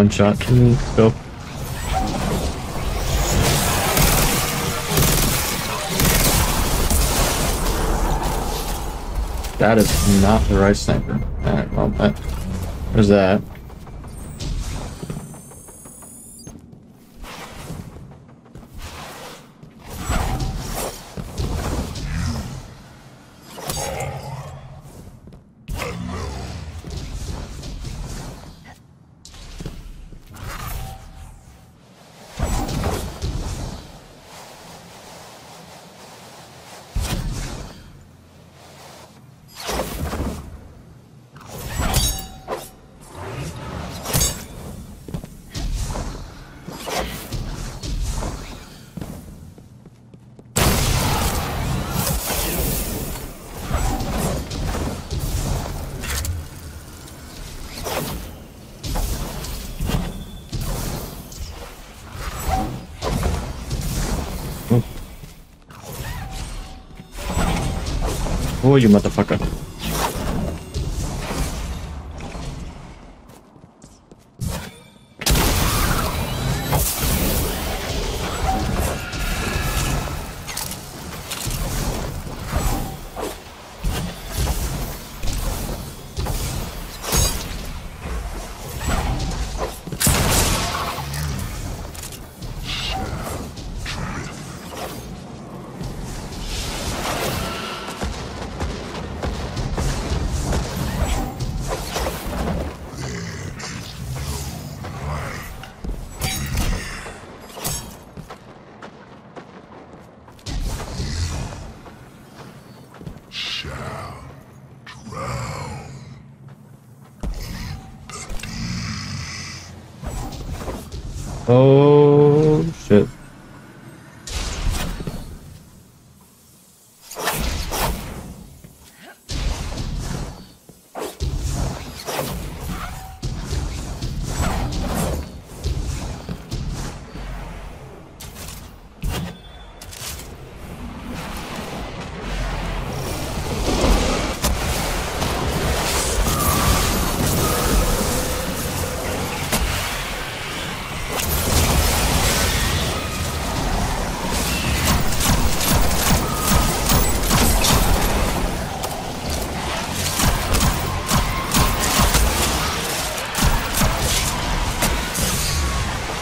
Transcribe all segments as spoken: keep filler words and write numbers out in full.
one shot. Can we go? That is not the right sniper. Alright, well, that. There's that. Oh, you motherfucker. Oh shit.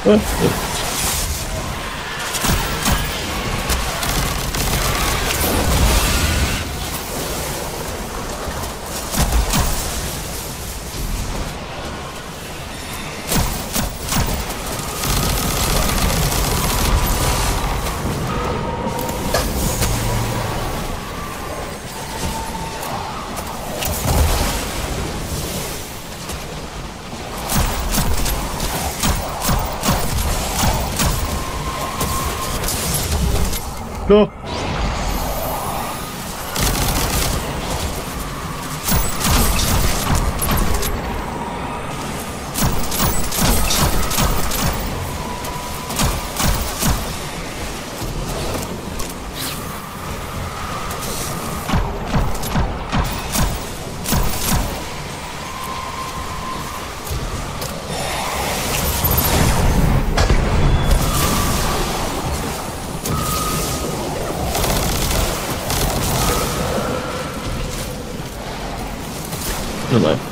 What? Go! You're left.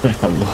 Hello?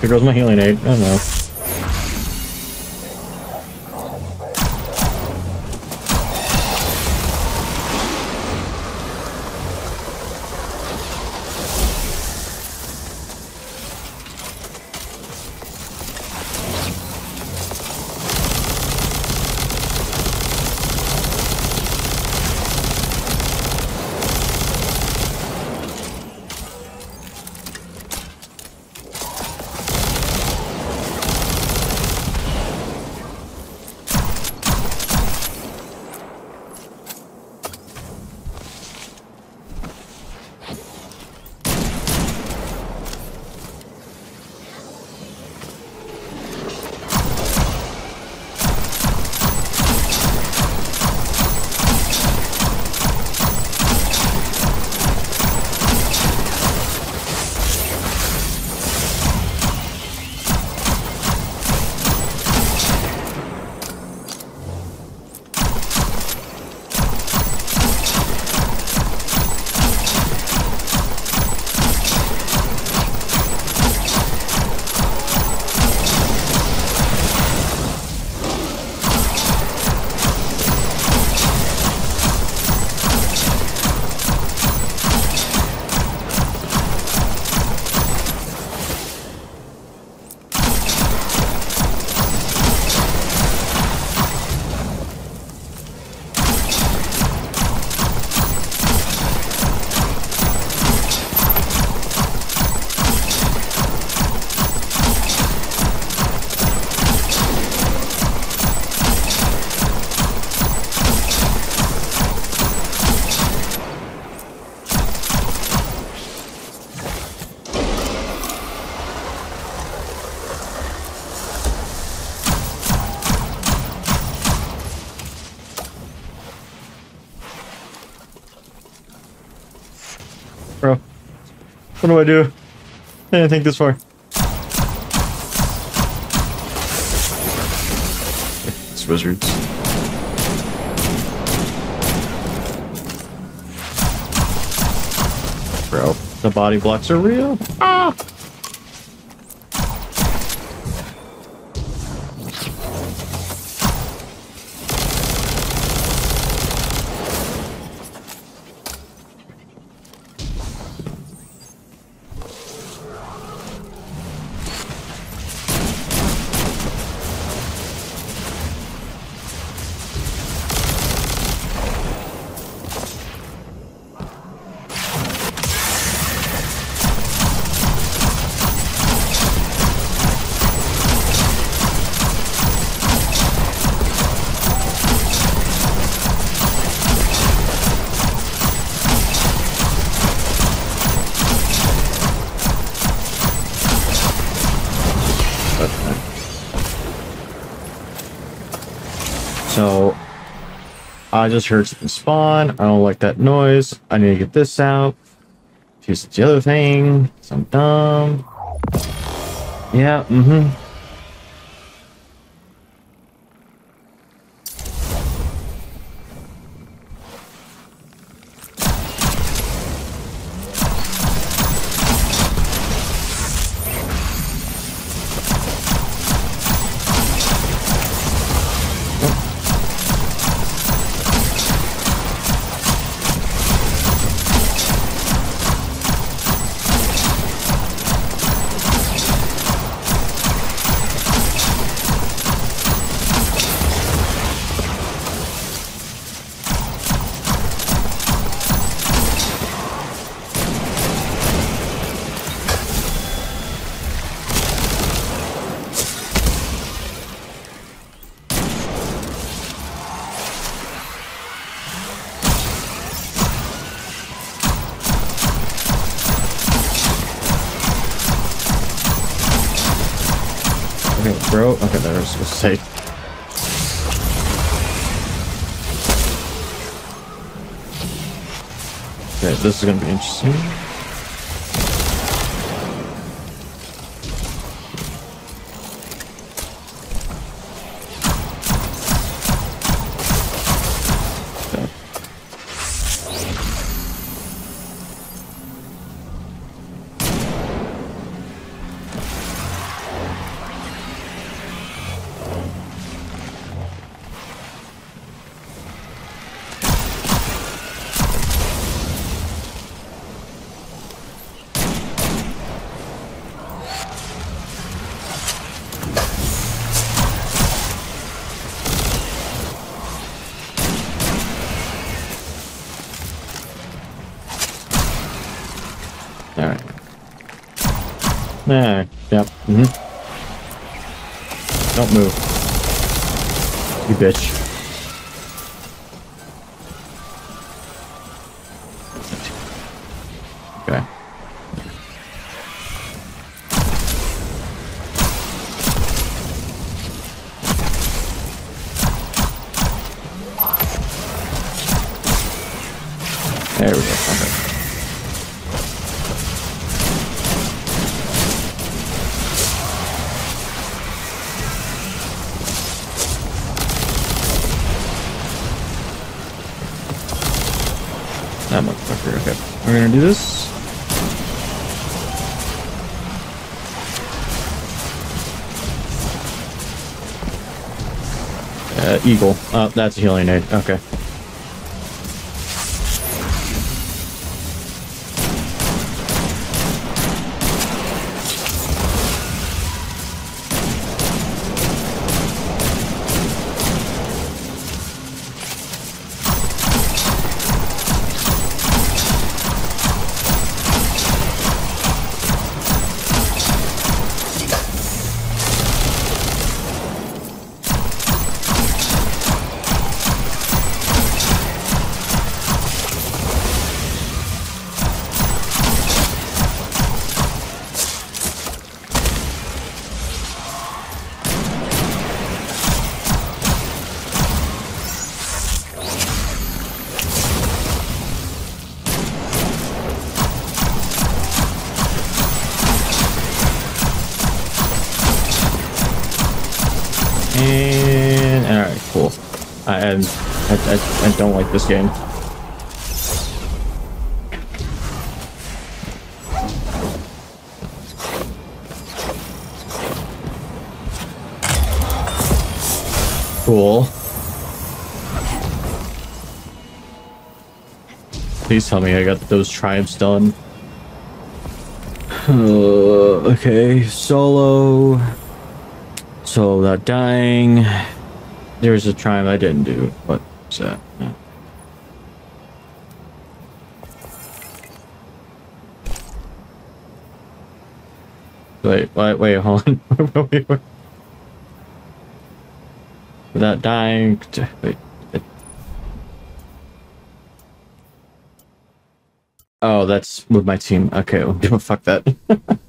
Here goes my healing aid. Oh no. What do I do? I didn't think this far. It's wizards. Bro, the body blocks are real. Ah! I just heard something spawn. I don't like that noise. I need to get this out. Here's the other thing. So I'm dumb. Yeah, mm-hmm. Bro, okay, there I was supposed to say. Okay, this is gonna be interesting. Nah, yep. Mm-hmm. Don't move. You bitch. Okay. There we go. Okay. That motherfucker, okay. We're gonna do this. Uh, eagle. Oh, that's a healing aid. Okay. And alright, cool. I am I, I I don't like this game. Cool. Please tell me I got those tribes done. Uh, okay, solo. So without dying, there's a tribe I didn't do. What's that? No. Wait, wait, wait, hold on. Without dying, wait. Oh, that's with my team. Okay, well, fuck that.